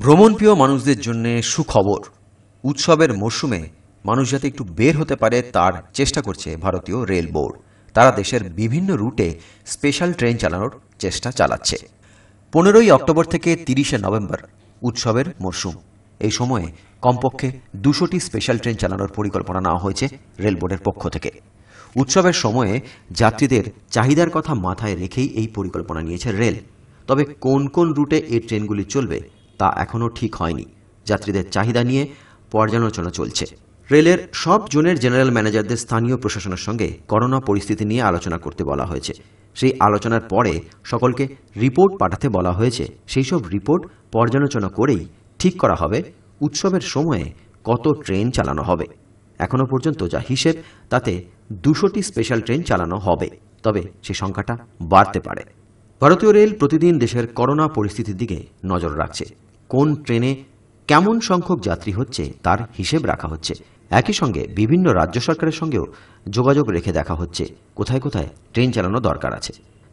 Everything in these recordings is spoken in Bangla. ভ্রমণপ্রিয় মানুষদের জন্য সুখবর। উৎসবের মরশুমে মানুষ যাতে একটু বের হতে পারে তার চেষ্টা করছে ভারতীয় রেল বোর্ড। তারা দেশের বিভিন্ন রুটে স্পেশাল ট্রেন চালানোর চেষ্টা চালাচ্ছে। 15ই অক্টোবর থেকে 30শে নভেম্বর উৎসবের মরশুম। এই সময়ে কমপক্ষে 200টি স্পেশাল ট্রেন চালানোর পরিকল্পনা নেওয়া হয়েছে রেল বোর্ডের পক্ষ থেকে। উৎসবের সময়ে যাত্রীদের চাহিদার কথা মাথায় রেখেই এই পরিকল্পনা নিয়েছে রেল। তবে কোন কোন রুটে এই ট্রেনগুলি চলবে তা এখনও ঠিক হয়নি। যাত্রীদের চাহিদা নিয়ে পর্যালোচনা চলছে। রেলের সব জোনের জেনারেল ম্যানেজারদের স্থানীয় প্রশাসনের সঙ্গে করোনা পরিস্থিতি নিয়ে আলোচনা করতে বলা হয়েছে। সেই আলোচনার পরে সকলকে রিপোর্ট পাঠাতে বলা হয়েছে। সেই সব রিপোর্ট পর্যালোচনা করেই ঠিক করা হবে উৎসবের সময়ে কত ট্রেন চালানো হবে। এখনও পর্যন্ত যা হিসেব, তাতে 200টি স্পেশাল ট্রেন চালানো হবে, তবে সেই সংখ্যাটা বাড়তে পারে। ভারতীয় রেল প্রতিদিন দেশের করোনা পরিস্থিতির দিকে নজর রাখছে। কোন ট্রেনে কেমন সংখ্যক যাত্রী হচ্ছে তার হিসেব রাখা হচ্ছে। একই সঙ্গে বিভিন্ন রাজ্য সরকারের সঙ্গেও যোগাযোগ রেখে দেখা হচ্ছে কোথায় কোথায় ট্রেন চালানো দরকার আছে।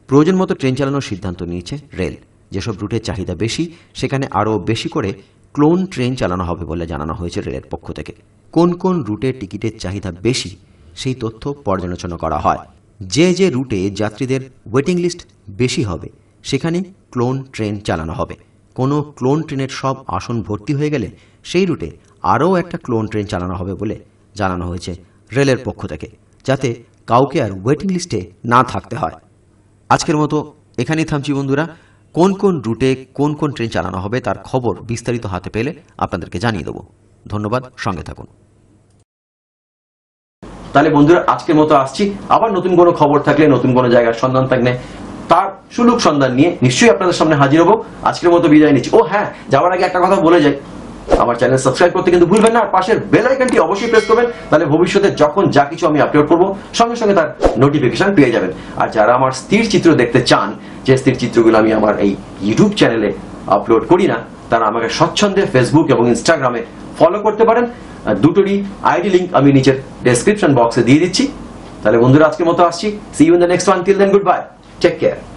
প্রয়োজন মতো ট্রেন চালানোর সিদ্ধান্ত নিয়েছে রেল। যেসব রুটের চাহিদা বেশি সেখানে আরও বেশি করে ক্লোন ট্রেন চালানো হবে বলে জানানো হয়েছে রেলের পক্ষ থেকে। কোন কোন রুটে টিকিটের চাহিদা বেশি সেই তথ্য পর্যালোচনা করা হয়। যে যে রুটে যাত্রীদের ওয়েটিং লিস্ট বেশি হবে সেখানে ক্লোন ট্রেন চালানো হবে। কোনো ক্লোন ট্রেনের সব আসন ভর্তি হয়ে গেলে সেই রুটে আরও একটা ক্লোন ট্রেন চালানো হবে বলে জানানো হয়েছে রেলের পক্ষ থেকে, যাতে কাউকে আর ওয়েটিং লিস্টে না থাকতে হয়। আজকের মতো এখানেই থামছি বন্ধুরা। কোন কোন রুটে কোন কোন ট্রেন চালানো হবে তার খবর বিস্তারিত হাতে পেলে আপনাদেরকে জানিয়ে দেবো। ধন্যবাদ, সঙ্গে থাকুন। তাহলে বন্ধুরা আজকের মতো আসছি, আবার নতুন কোনো খবর থাকলে, নতুন কোনো জায়গার সন্ধান থাকলে তার সুলুক সন্ধান নিয়ে নিশ্চয়ই আপনাদের সামনে হাজির হব। আজকের মতো বিদায় নিচ্ছি। ও হ্যাঁ, যাওয়ার আগে একটা কথা বলে যাই, আমার চ্যানেল সাবস্ক্রাইব করতে কিন্তু ভুলবেন না, আর পাশের বেল আইকনটি অবশ্যই প্রেস করবেন। তাহলে ভবিষ্যতে যখন যা কিছু আমি আপলোড করব সঙ্গে সঙ্গে তার নোটিফিকেশন পেয়ে যাবেন। আর যারা আমার স্থির চিত্র দেখতে চান, যে স্থির চিত্রগুলো আমি আমার এই ইউটিউব চ্যানেলে আপলোড করি না, তারা আমাকে স্বচ্ছন্দে ফেসবুক এবং ইনস্টাগ্রামে ফলো করতে পারেন। দুটোরই আইডি লিঙ্ক আমি নিচের ডেসক্রিপশন বক্সে দিয়ে দিচ্ছি। তাহলে বন্ধুরা আজকের মতো আসছি। See you in the next one. Till then, goodbye, take care.